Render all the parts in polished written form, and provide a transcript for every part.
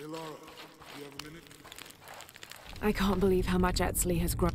Hey, Lara, do you have a minute? I can't believe how much Etzli has grown.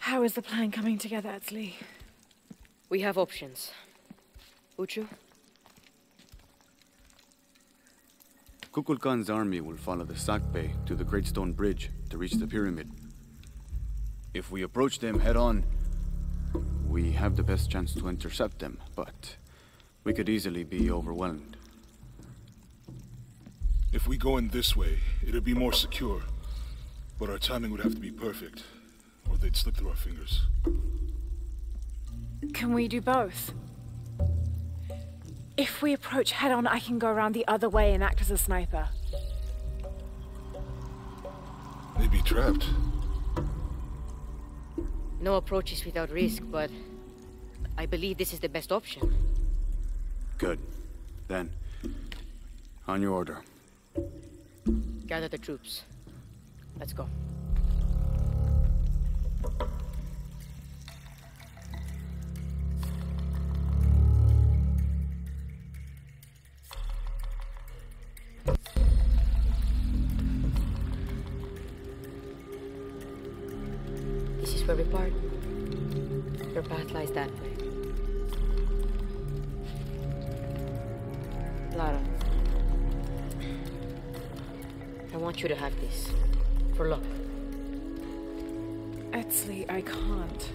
How is the plan coming together, Etzli? We have options. Uchu? Kukulkan's army will follow the Sakpe to the Great Stone Bridge to reach the pyramid. If we approach them head-on, we have the best chance to intercept them, but we could easily be overwhelmed. If we go in this way, it'll be more secure, but our timing would have to be perfect. They'd slip through our fingers. Can we do both? If we approach head-on, I can go around the other way and act as a sniper. They'd be trapped. No approach is without risk, but I believe this is the best option. Good. Then, on your order. Gather the troops. Let's go. This is where we part. Your path lies that way. Lara, I want you to have this for luck. Etzli, I can't.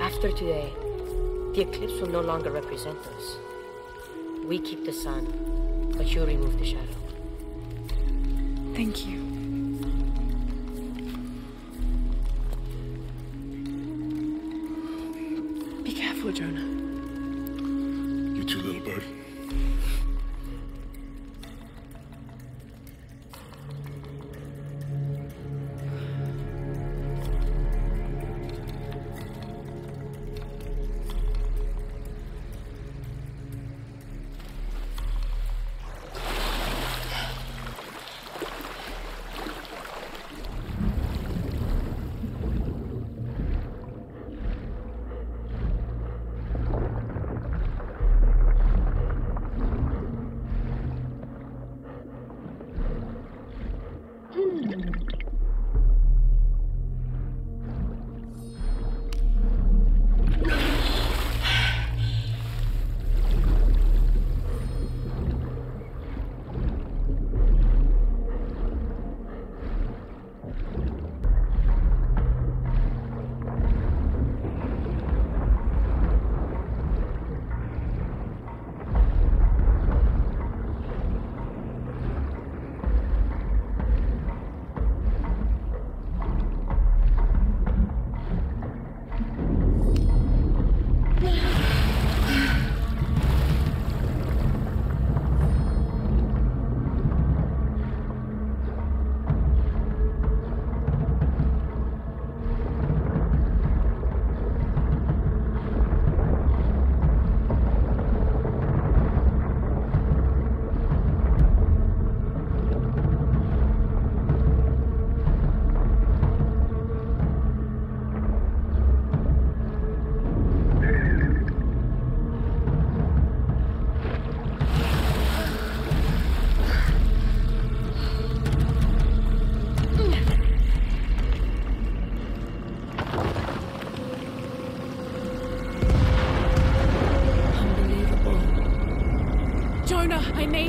After today, the eclipse will no longer represent us. We keep the sun, but you remove the shadow. Thank you. Be careful, Jonah. You too, little bird.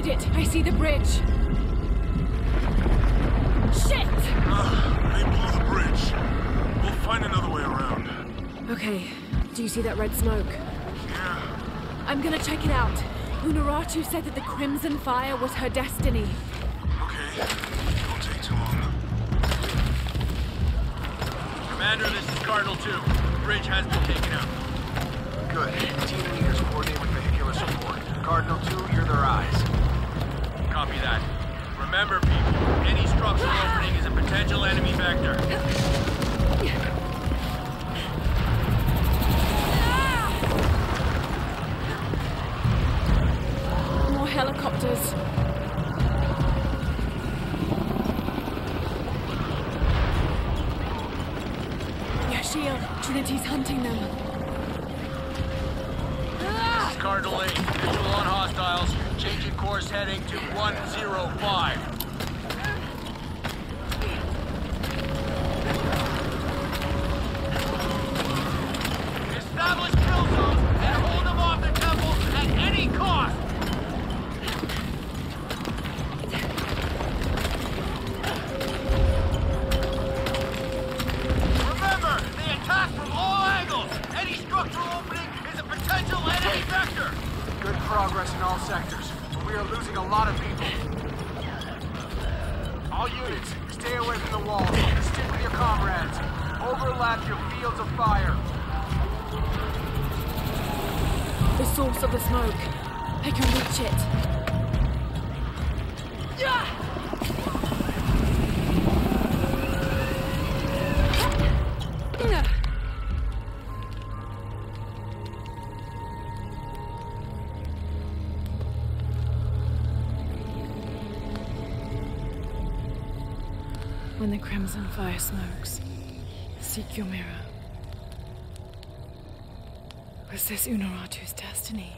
did it! I see the bridge! Shit! They blew the bridge. We'll find another way around. Okay. Do you see that red smoke? Yeah. I'm gonna check it out. Unuratu said that the Crimson Fire was her destiny. Okay. It won't take too long. Commander, this is Cardinal Two. The bridge has been taken out. Good. Team leaders coordinate with vehicular support. Cardinal Two, you're their eyes. Copy that. Remember, people, any structural opening is a potential enemy vector. More helicopters. E-Shield, Trinity's hunting them. This is Cardinal 8. Visual on hostiles. Changing course heading to 105. When the Crimson Fire smokes, seek your mirror. Was this Unuratu's destiny?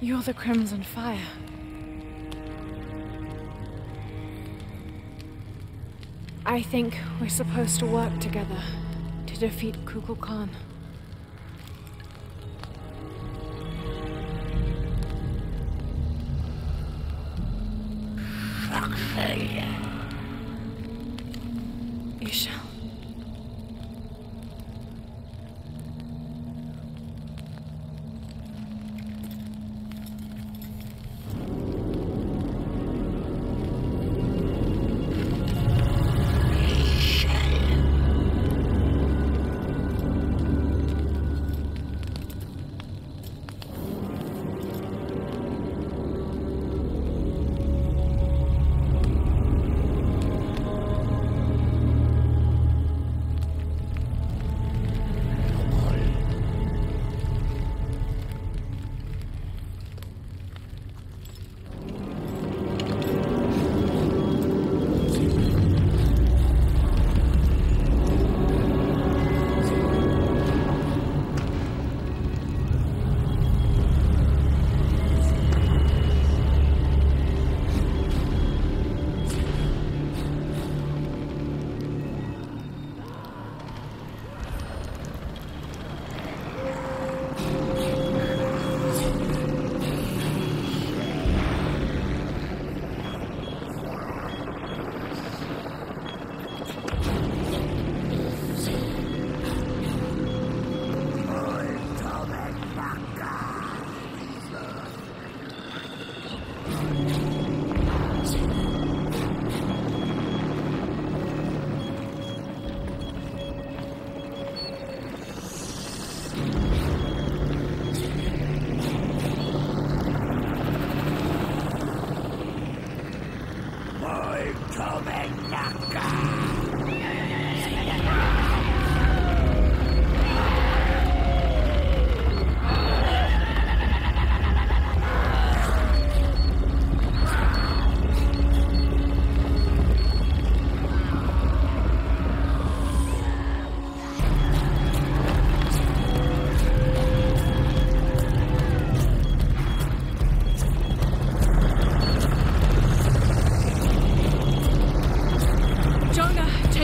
You're the Crimson Fire. I think we're supposed to work together to defeat Kukulkan.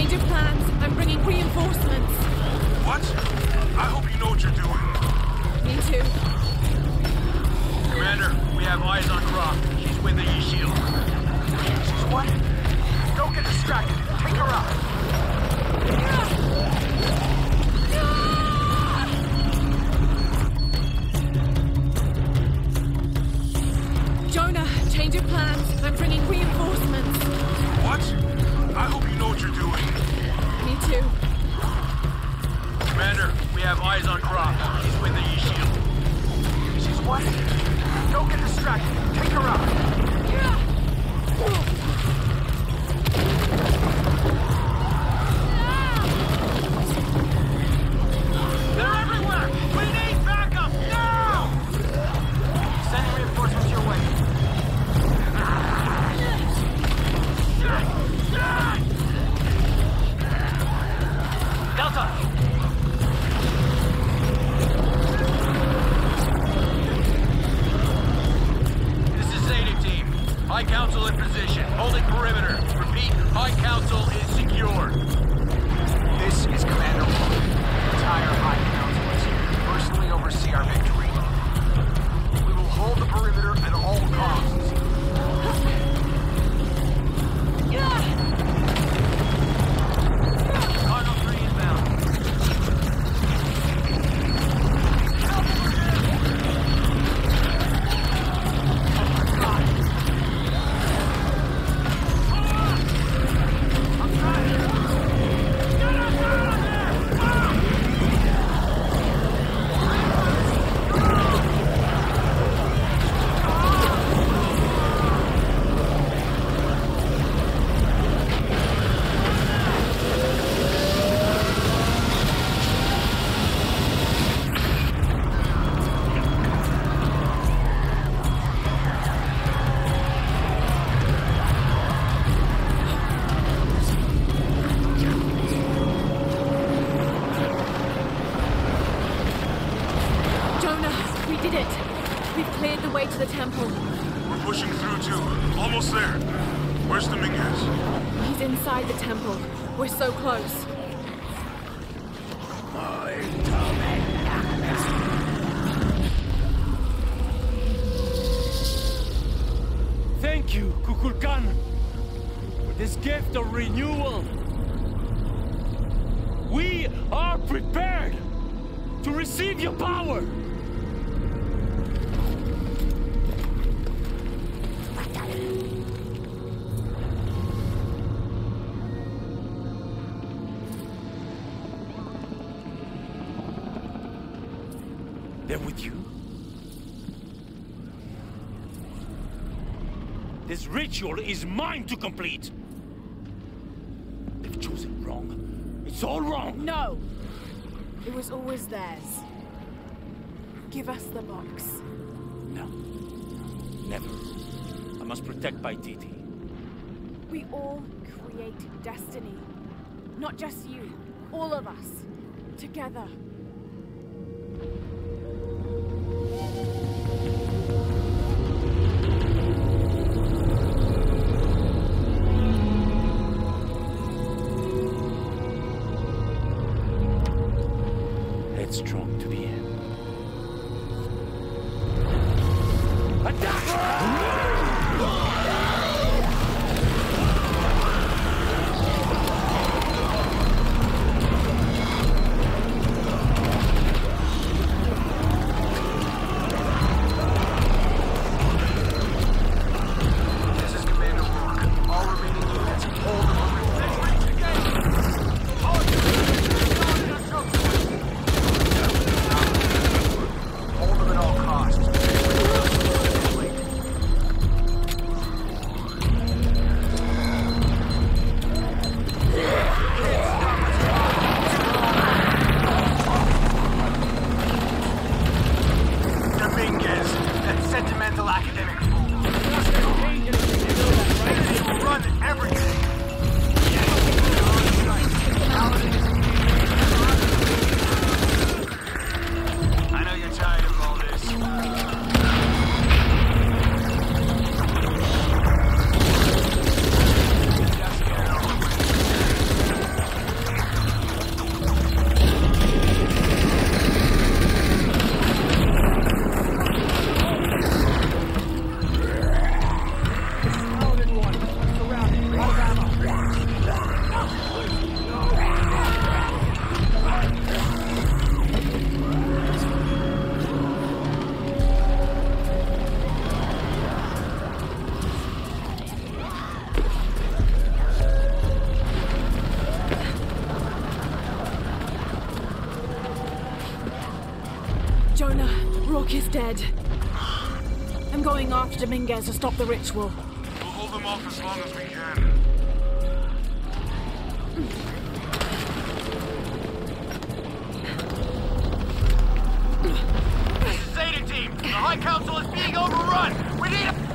Change of plans. I'm bringing reinforcements. What? I hope you know what you're doing. Me too. Commander, we have eyes on Croft. She's with the E-Shield. She's what? Don't get distracted. Take her out. No! No! Jonah, change of plans. I'm bringing reinforcements. What? I hope you know what you're doing. Me too. Commander, we have eyes on Croft. She's with the E-Shield. She's what? Don't get distracted. Take her out. Yeah. They're everywhere! We need backup now! Sending reinforcements your way. Delta! This is Zeta team. High Council in position. Holding perimeter. Repeat, High Council is secure. This is Commander Wolf. Entire High Council is here to personally oversee our victory. We will hold the perimeter at all costs. Thank you, Kukulkan, for this gift of renewal. We are prepared to receive your power. They're with you. This ritual is mine to complete. They've chosen wrong. It's all wrong. No. It was always theirs. Give us the box. No. Never. I must protect Paititi. We all create destiny. Not just you. All of us. Together. Strong to the end. Luke is dead. I'm going after Dominguez to stop the ritual. We'll hold them off as long as we can. Zeta team, the High Council is being overrun. We need a...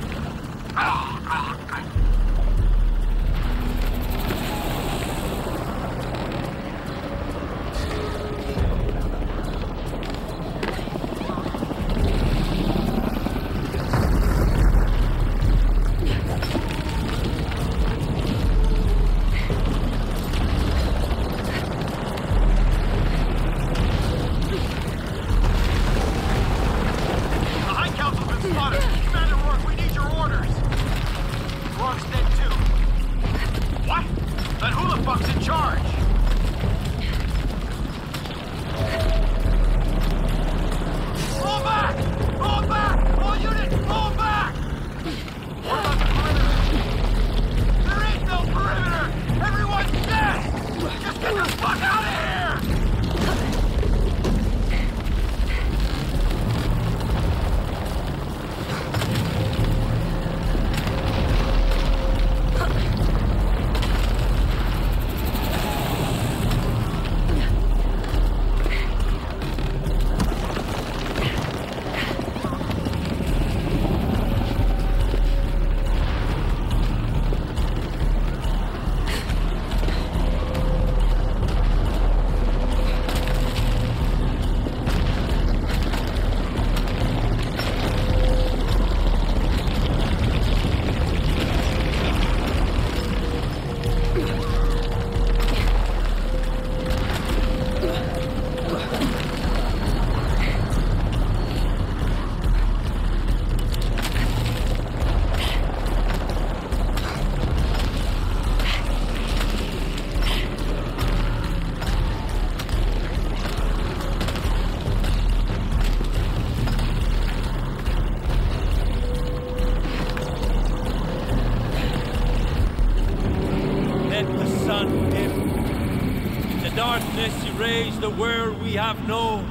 the world we have known.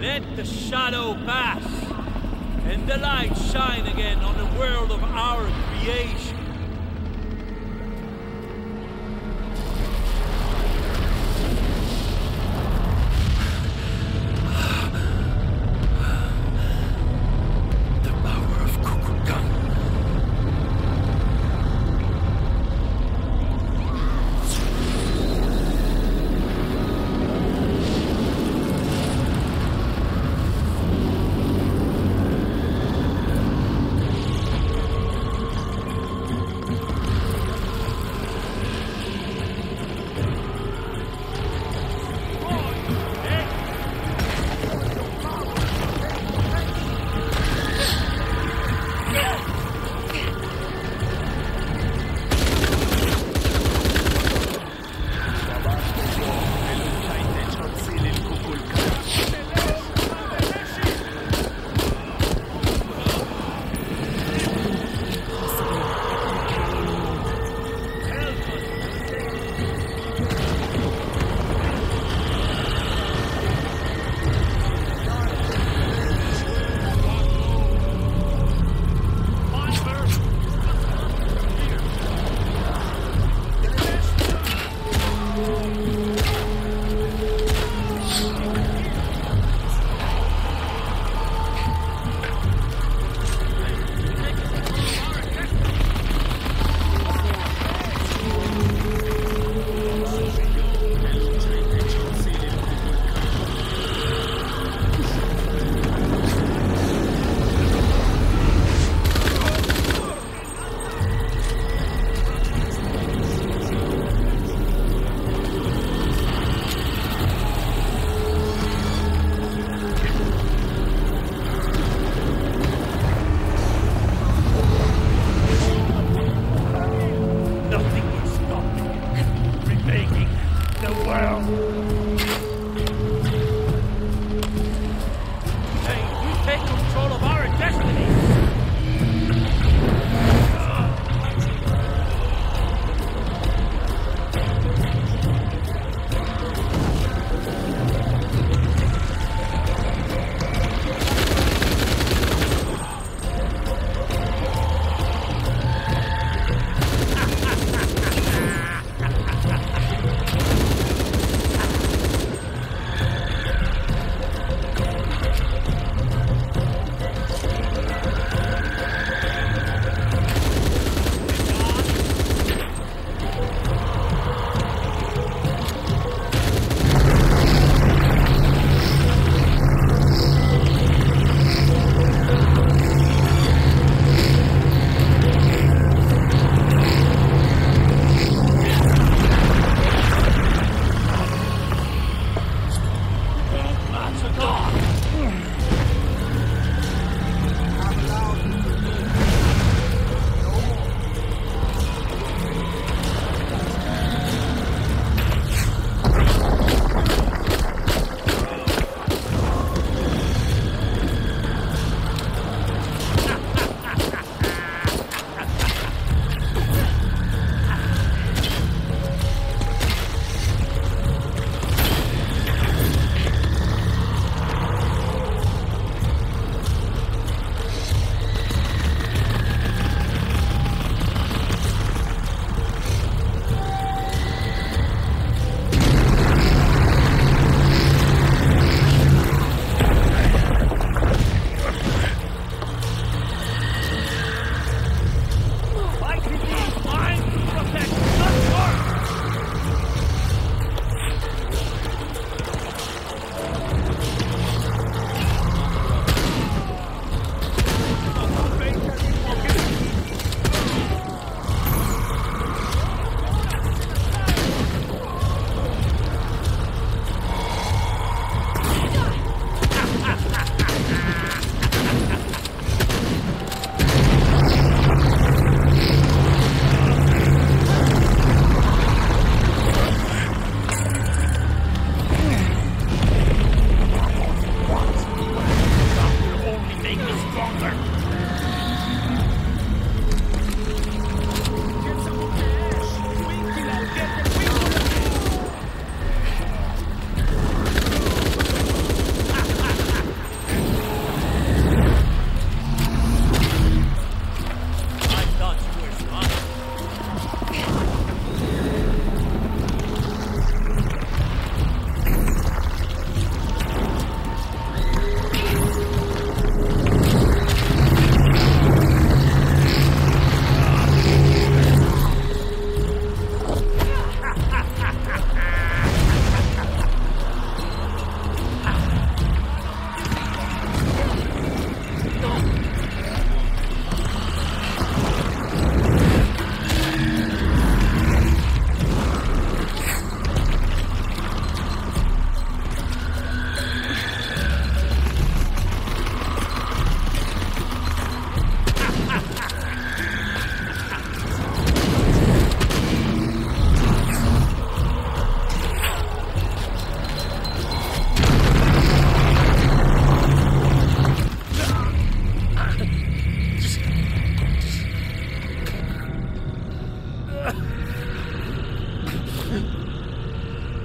Let the shadow pass and the light shine again on the world of our creation.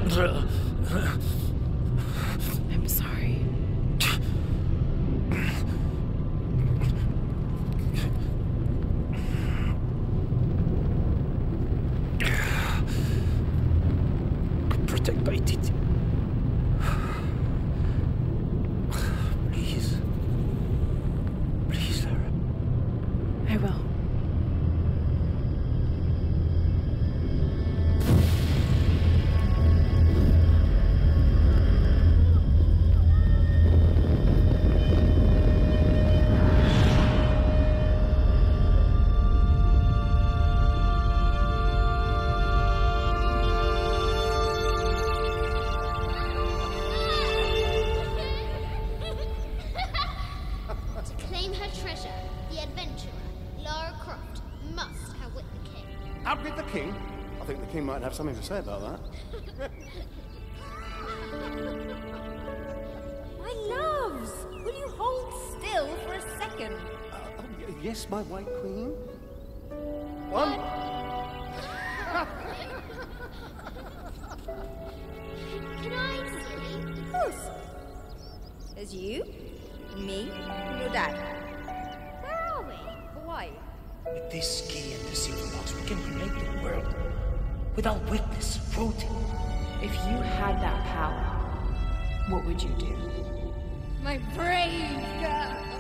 Sandra. I'm sorry. Protect Paititi. Please. Please, Lara. I will. Might have something to say about that. My loves, will you hold still for a second? Yes, my white queen. One. Can I see? Of course. There's you, me, and your dad. Where are we? Hawaii. With this key and the silver box, we can remake the world. Without weakness, rooted. If you had that power, what would you do? My brave girl,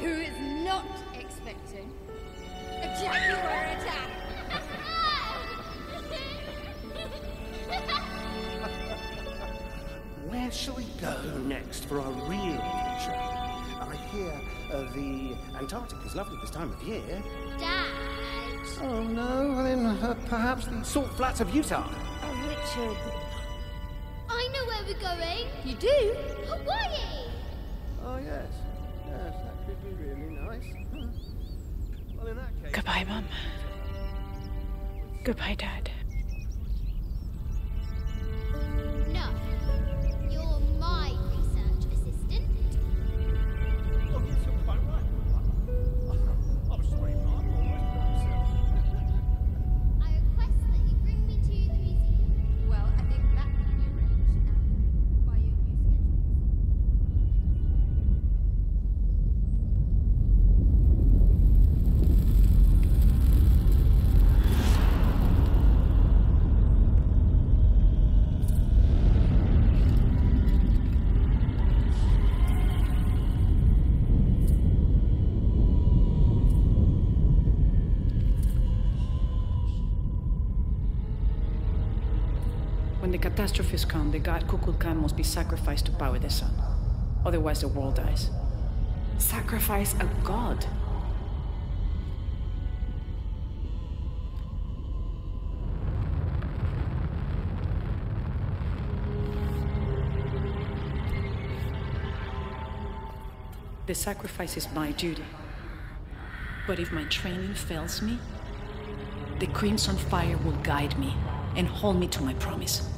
who is not expecting a jaguar attack. Where shall we go next for our real adventure? I hear the Antarctic is lovely this time of year. Dad. Oh no, then perhaps the salt flats of Utah. Oh, Richard. I know where we're going. You do? Hawaii! Oh, yes. Yes, that could be really nice. Well, in that case... Goodbye, Mum. Goodbye, Dad. No. You're my research assistant. Oh, yes, you're quite right. I'm sorry, Mum. When catastrophes come, the god Kukulkan must be sacrificed to power the sun. Otherwise the world dies. Sacrifice a god? The sacrifice is my duty. But if my training fails me, the Crimson Fire will guide me and hold me to my promise.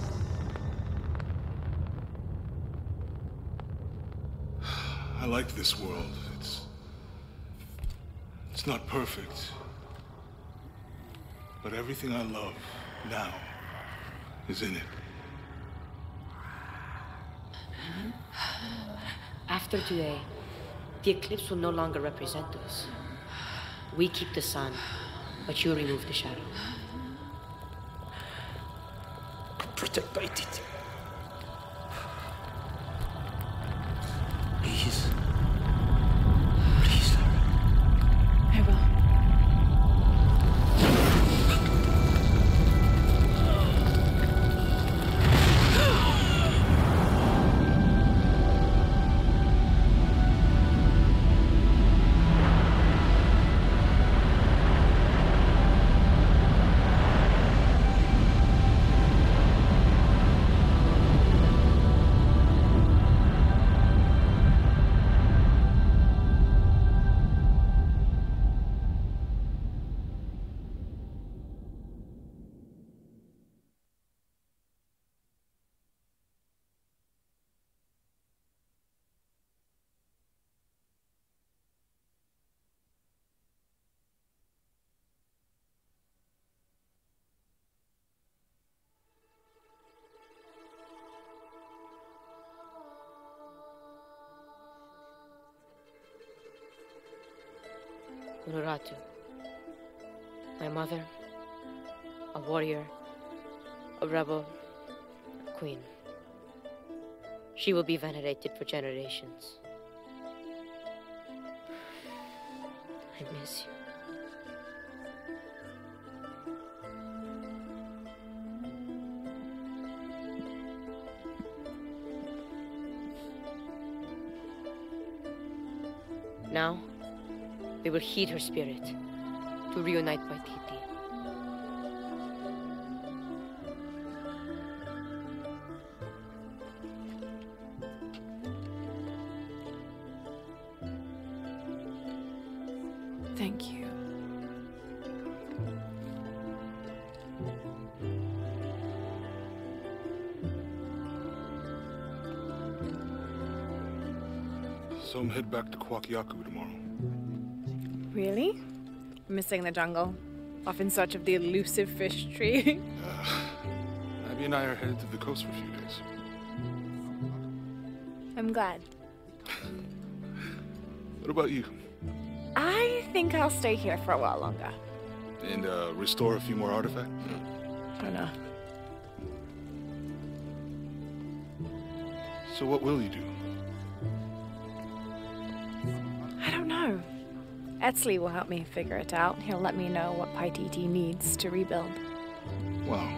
I like this world. It's not perfect. But everything I love now is in it. After today, the eclipse will no longer represent us. We keep the sun, but you remove the shadow. Protect Paititi. Unuratu. My mother, a warrior, a rebel, a queen. She will be venerated for generations. I miss you. Now, they will heed her spirit to reunite Paititi. Thank you. Some head back to Kwakiaku tomorrow. Really? Missing the jungle. Off in search of the elusive fish tree. Abby and I are headed to the coast for a few days. I'm glad. What about you? I think I'll stay here for a while longer. And restore a few more artifacts? I know. So what will you do? Etzli will help me figure it out. He'll let me know what Paititi needs to rebuild. Wow.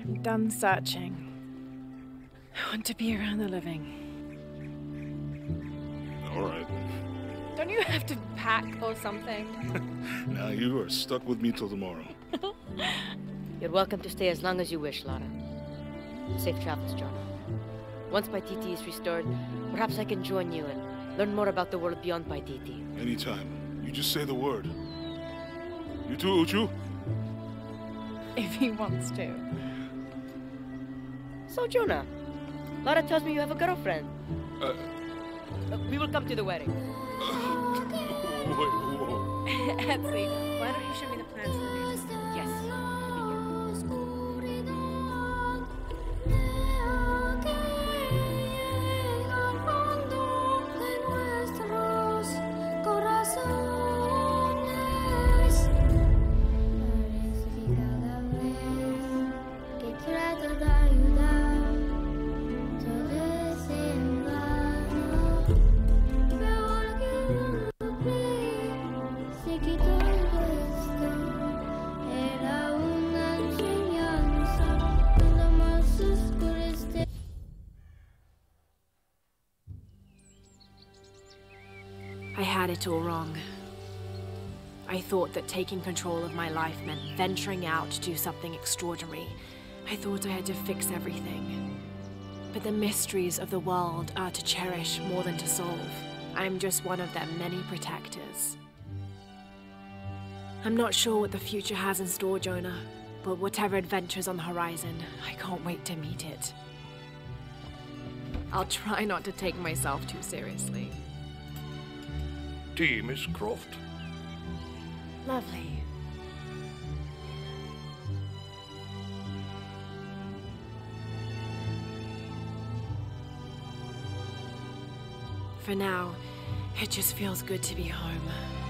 I'm done searching. I want to be around the living. All right. Don't you have to pack or something? Now you are stuck with me till tomorrow. You're welcome to stay as long as you wish, Lara. Safe travels, Jonah. Once Paititi is restored, perhaps I can join you and learn more about the world beyond Paititi. Anytime. You just say the word. You too, Uchu? If he wants to. So, Jonah, Lara tells me you have a girlfriend. We will come to the wedding. Whoa. Etzli, why don't you show me the plans for the next time? Yes. It all wrong. I thought that taking control of my life meant venturing out to do something extraordinary. I thought I had to fix everything. But the mysteries of the world are to cherish more than to solve. I'm just one of their many protectors. I'm not sure what the future has in store, Jonah, but whatever adventure's on the horizon, I can't wait to meet it. I'll try not to take myself too seriously. Tea, Miss Croft. Lovely. For now, it just feels good to be home.